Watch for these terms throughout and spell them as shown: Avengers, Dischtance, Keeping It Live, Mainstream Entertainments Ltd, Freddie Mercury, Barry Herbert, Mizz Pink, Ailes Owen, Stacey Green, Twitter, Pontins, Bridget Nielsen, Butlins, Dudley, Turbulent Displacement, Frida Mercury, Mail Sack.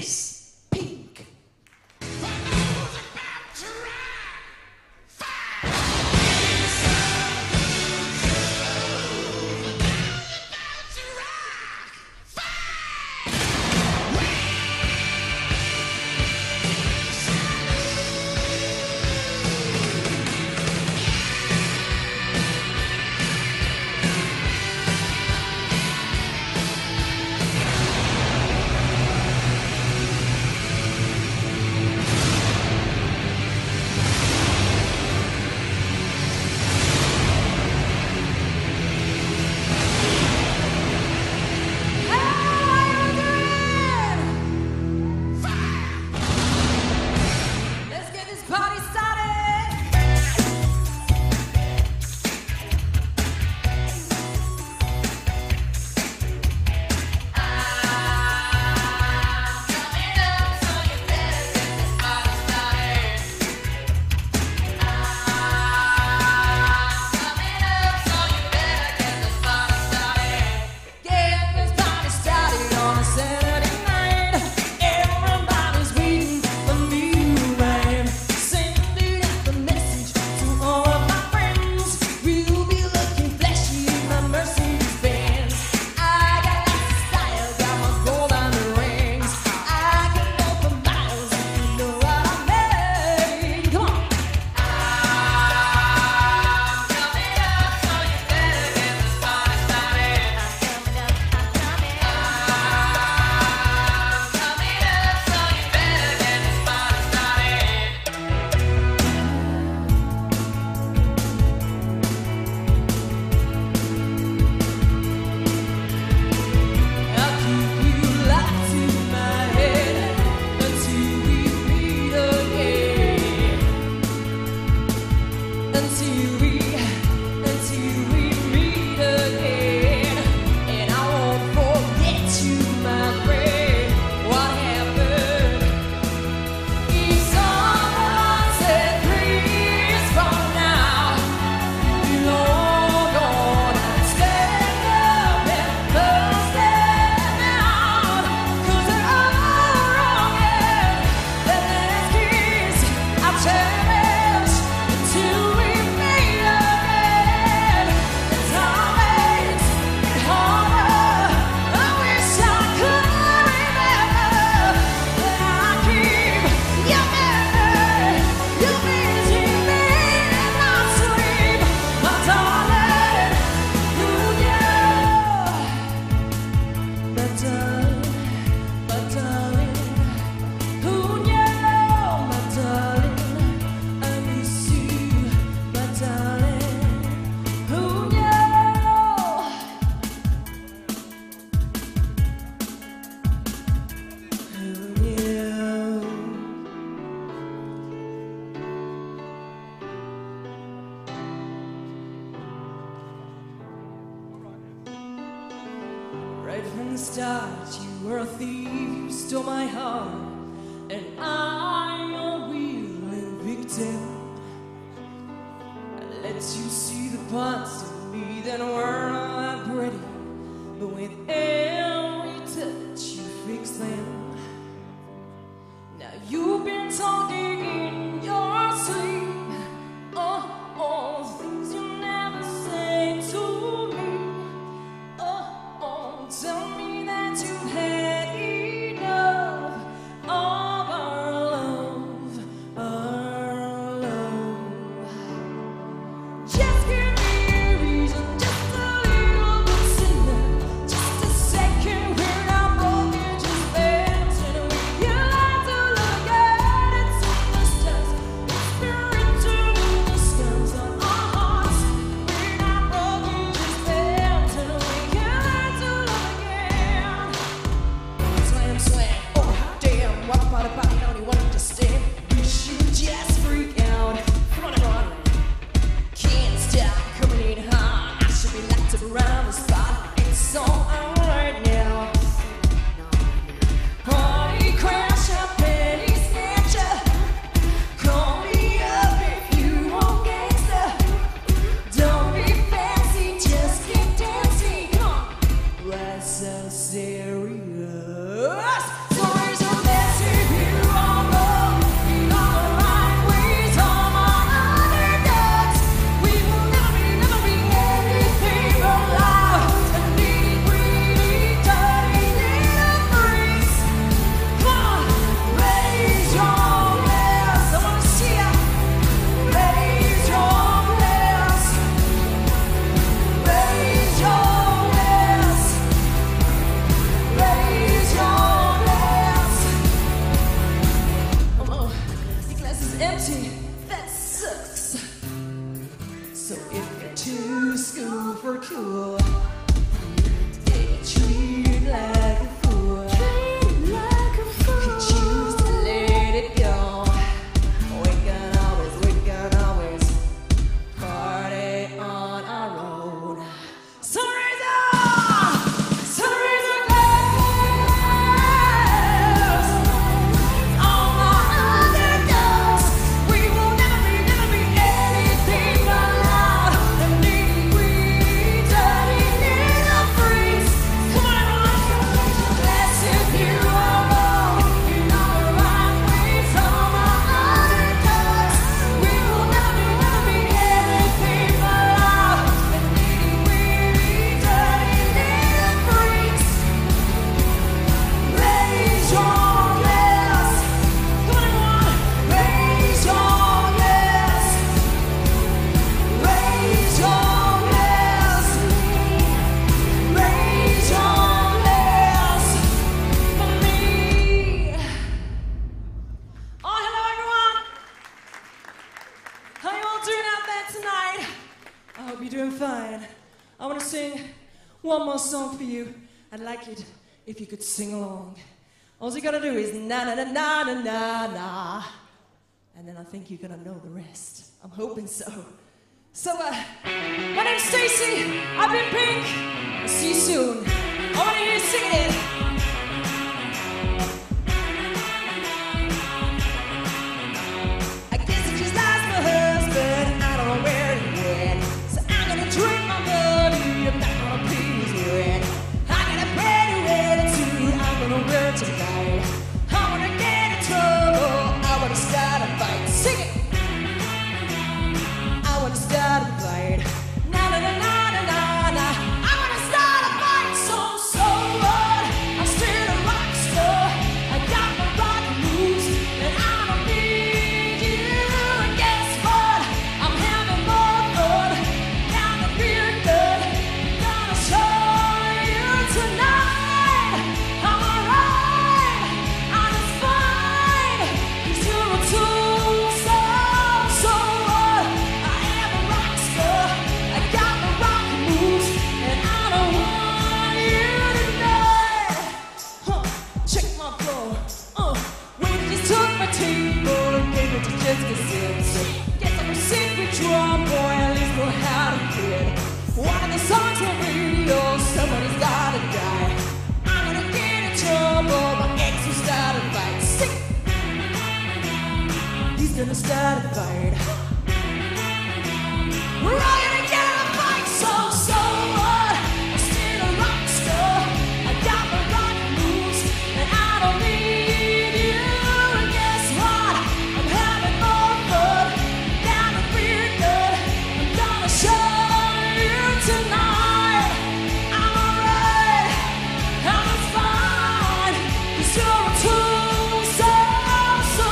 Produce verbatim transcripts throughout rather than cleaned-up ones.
Mizz Pink. So serious. one more song for you. I'd like you to, if you could sing along. All you gotta do is na na na na na na na, and then I think you're gonna know the rest. I'm hoping so. So, uh, my name's Stacey. I've been Pink. I'll see you soon. I want to hear you sing it. Gonna start a fight. We're all gonna get in a fight, so so what? I'm still a rock star. I got my rock moves, and I don't need you. And guess what? I'm having more fun than a beer gun. I'm gonna show you tonight. I'm alright. I'm fine. 'Cause you're a tool, so so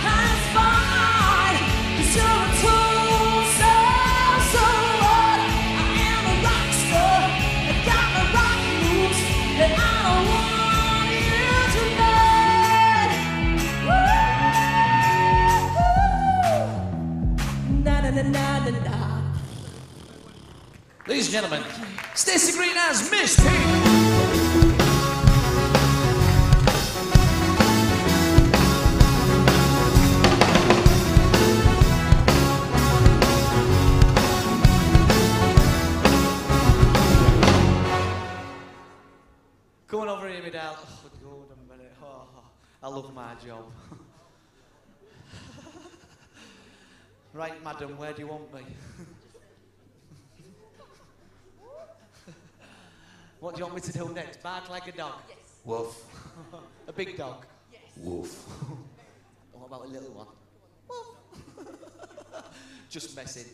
what? Ladies and gentlemen, Stacey Green as Mizz Pink. Come on over here, my darling. Oh, God, a minute. Oh, I love my job. Right, madam, where do you want me? What do you want me to do next? Bark like a dog? Yes. Woof. A big dog? Yes. Woof. What about a little one? Woof. Just messing.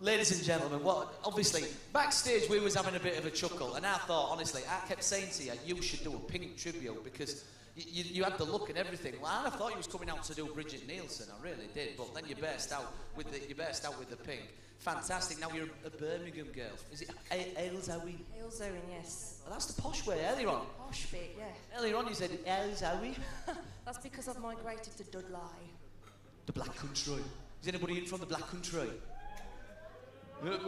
Ladies and gentlemen, what? Obviously, backstage we was having a bit of a chuckle, and I thought, honestly, I kept saying to you, you should do a Pink tribute, because you, you had the look and everything. Well, I thought you was coming out to do Bridget Nielsen, I really did, but then you burst out with the, you burst out with the Pink. Fantastic. Now you're a Birmingham girl. Is it Ailes Owen? Ailes Owen, yes. Oh, that's the posh way earlier on. Posh bit, yeah. Earlier on you said Ailes Owen. That's because I've migrated to Dudley. The Black Country. Is anybody in from the Black Country? Could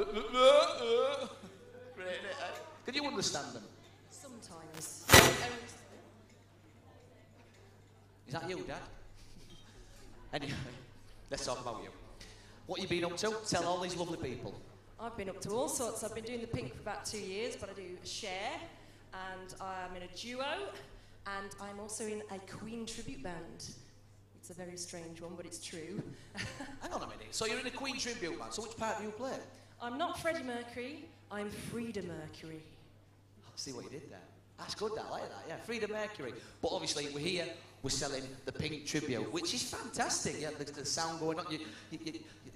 you understand them? Sometimes. Is that you, Dad? Anyway, let's talk about you. What have you been up to? Tell all these lovely people. I've been up to all sorts. I've been doing the Pink for about two years, but I do a share, and I'm in a duo, and I'm also in a Queen tribute band. It's a very strange one, but it's true. Hang on a minute. So you're in a Queen tribute band. So which part do you play? I'm not Freddie Mercury. I'm Frida Mercury. I see what you did there. That's good, that. I like that, yeah. Frida Mercury. But obviously, we're here, we're selling the Pink tribute, which is fantastic. Yeah, the, the sound going on. You, you, you,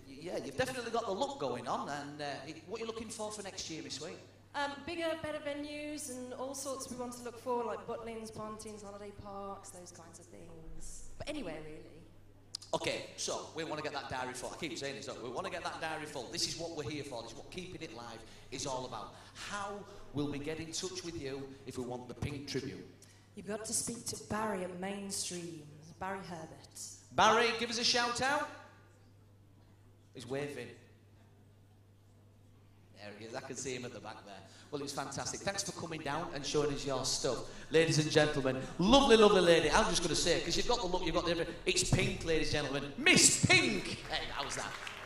Yeah, you've definitely got the look going on, and uh, what are you looking for for next year, Miss Wayne? Um, bigger, better venues and all sorts we want to look for, like Butlins, Pontins, holiday parks, those kinds of things. But anywhere, really. OK, so we want to get that diary full. I keep saying this, don't we? We want to get that diary full. This is what we're here for. This is what Keeping It Live is all about. How will we get in touch with you if we want the Pink tribute? You've got to speak to Barry at Mainstream, Barry Herbert. Barry, give us a shout-out. He's waving. There he is. I can see him at the back there. Well, it was fantastic. Thanks for coming down and showing us your stuff. Ladies and gentlemen, lovely, lovely lady. I'm just going to say it, because you've got the look, you've got the... It's Pink, ladies and gentlemen. Mizz Pink! Hey, how's that?